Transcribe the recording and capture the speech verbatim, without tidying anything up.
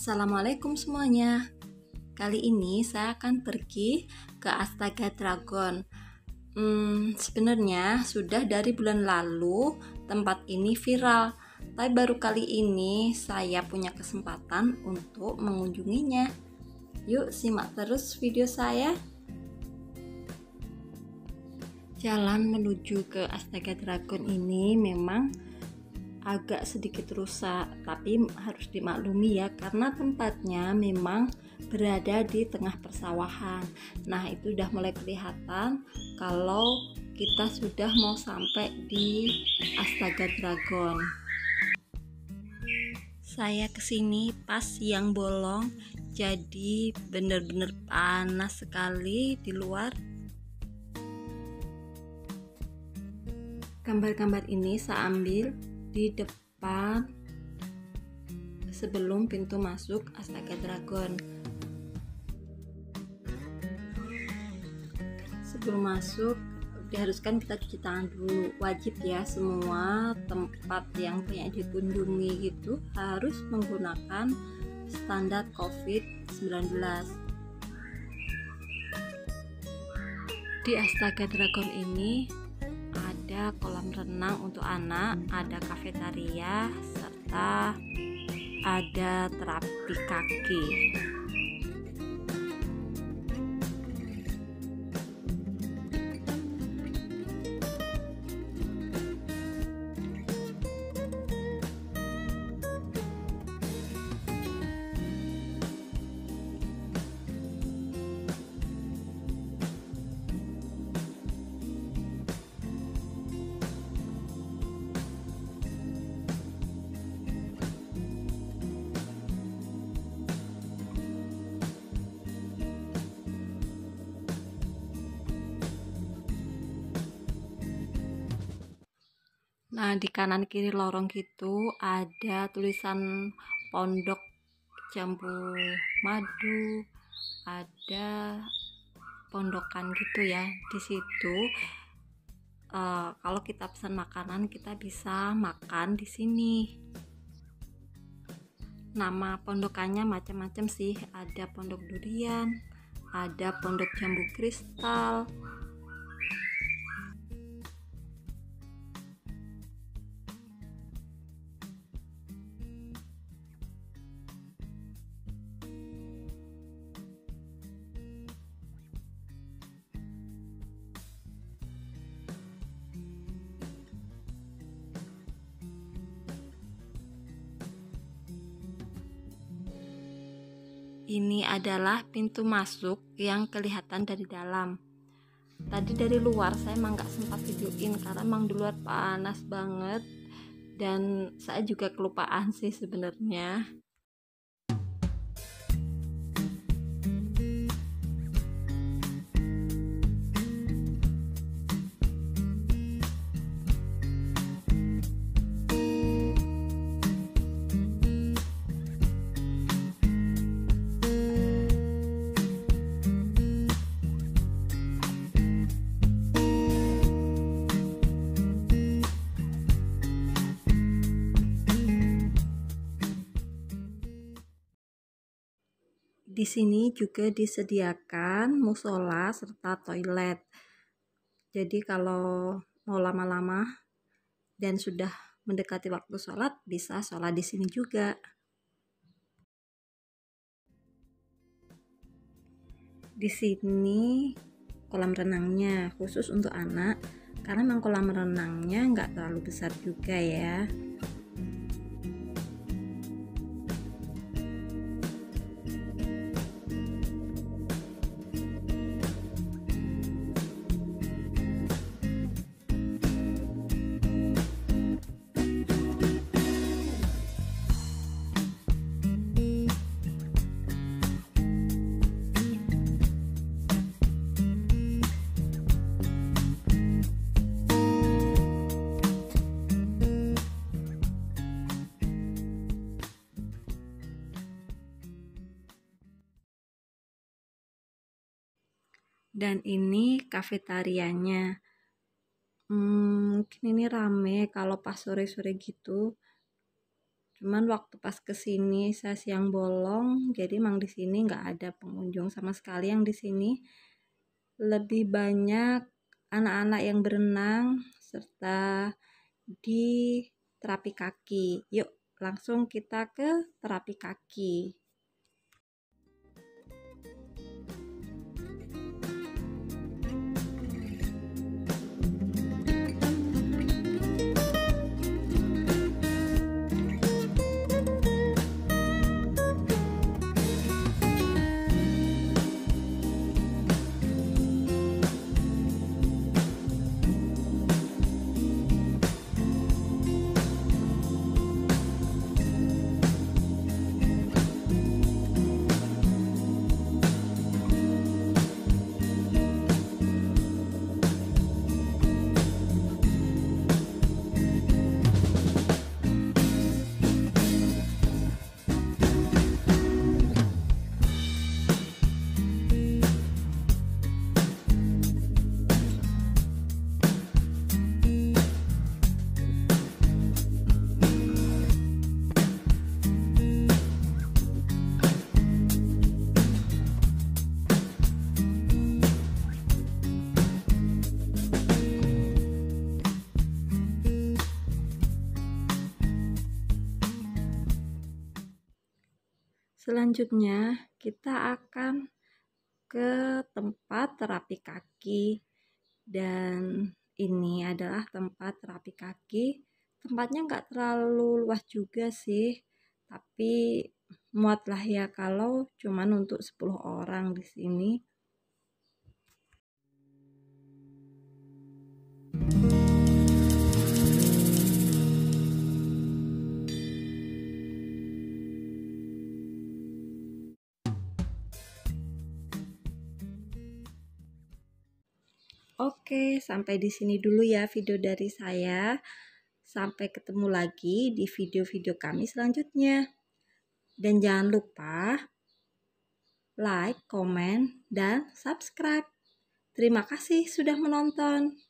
Assalamualaikum semuanya. Kali ini saya akan pergi ke Astaga Dragon. Hmm, sebenarnya sudah dari bulan lalu tempat ini viral, tapi baru kali ini saya punya kesempatan untuk mengunjunginya. Yuk simak terus video saya. Jalan menuju ke Astaga Dragon ini memang agak sedikit rusak, tapi harus dimaklumi ya, karena tempatnya memang berada di tengah persawahan. Nah, itu udah mulai kelihatan kalau kita sudah mau sampai di Astaga Dragon. Saya kesini pas siang bolong, jadi bener-bener panas sekali di luar. Gambar-gambar ini saya ambil di depan sebelum pintu masuk Astaga Dragon. Sebelum masuk diharuskan kita cuci tangan dulu, wajib ya, semua tempat yang banyak dikunjungi gitu harus menggunakan standar covid sembilan belas. Di Astaga Dragon ini ada kolam renang untuk anak, ada kafetaria, serta ada terapi kaki. Nah, di kanan kiri lorong gitu ada tulisan Pondok Jambu Madu, ada pondokan gitu ya. Di situ uh, kalau kita pesan makanan kita bisa makan di sini. Nama pondokannya macam-macam sih, ada Pondok Durian, ada Pondok Jambu Kristal. Ini adalah pintu masuk yang kelihatan dari dalam. Tadi dari luar saya emang gak sempat videoin karena emang di luar panas banget, dan saya juga kelupaan sih sebenarnya. Di sini juga disediakan musola serta toilet. Jadi kalau mau lama-lama dan sudah mendekati waktu sholat, bisa sholat di sini juga. Di sini kolam renangnya khusus untuk anak, karena memang kolam renangnya nggak terlalu besar juga ya. Dan ini kafetarianya. Hmm, mungkin ini rame kalau pas sore-sore gitu. Cuman waktu pas kesini saya siang bolong, jadi emang di sini nggak ada pengunjung sama sekali. Yang di sini lebih banyak anak-anak yang berenang serta di terapi kaki. Yuk, langsung kita ke terapi kaki. Selanjutnya kita akan ke tempat terapi kaki, dan ini adalah tempat terapi kaki. Tempatnya nggak terlalu luas juga sih, tapi muatlah ya kalau cuman untuk sepuluh orang di sini. Oke, sampai di sini dulu ya video dari saya. Sampai ketemu lagi di video-video kami selanjutnya. Dan jangan lupa like, comment, dan subscribe. Terima kasih sudah menonton.